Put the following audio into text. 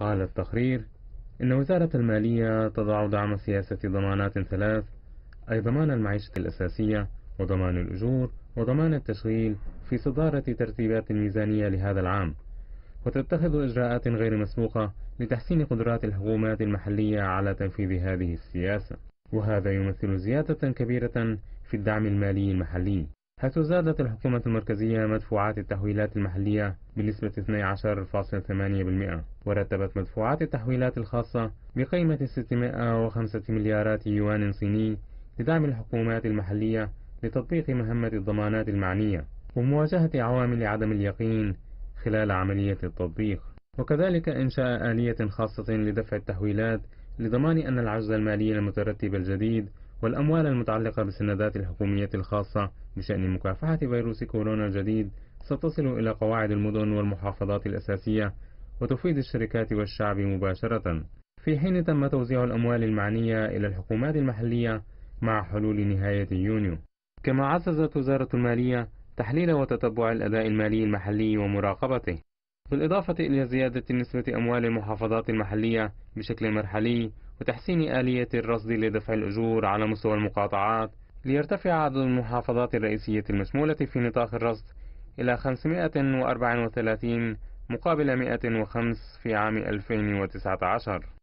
قال التقرير إن وزارة المالية تضع دعم سياسة ضمانات ثلاث، أي ضمان المعيشة الأساسية وضمان الأجور وضمان التشغيل في صدارة ترتيبات ميزانية لهذا العام، وتتخذ إجراءات غير مسبوقة لتحسين قدرات الحكومات المحلية على تنفيذ هذه السياسة، وهذا يمثل زيادة كبيرة في الدعم المالي المحلي، حيث زادت الحكومة المركزية مدفوعات التحويلات المحلية بنسبة 12.8%، ورتبت مدفوعات التحويلات الخاصة بقيمة 605 مليارات يوان صيني لدعم الحكومات المحلية لتطبيق مهمة الضمانات المعنية ومواجهة عوامل عدم اليقين خلال عملية التطبيق، وكذلك إنشاء آلية خاصة لدفع التحويلات لضمان أن العجز المالي المترتب الجديد والأموال المتعلقة بالسندات الحكومية الخاصة بشأن مكافحة فيروس كورونا الجديد ستصل إلى قواعد المدن والمحافظات الأساسية وتفيد الشركات والشعب مباشرة، في حين تم توزيع الأموال المعنية إلى الحكومات المحلية مع حلول نهاية يونيو. كما عززت وزارة المالية تحليل وتتبع الأداء المالي المحلي ومراقبته، بالإضافة إلى زيادة نسبة أموال المحافظات المحلية بشكل مرحلي وتحسين آلية الرصد لدفع الأجور على مستوى المقاطعات، ليرتفع عدد المحافظات الرئيسية المشمولة في نطاق الرصد إلى 534 مقابل 105 في عام 2019.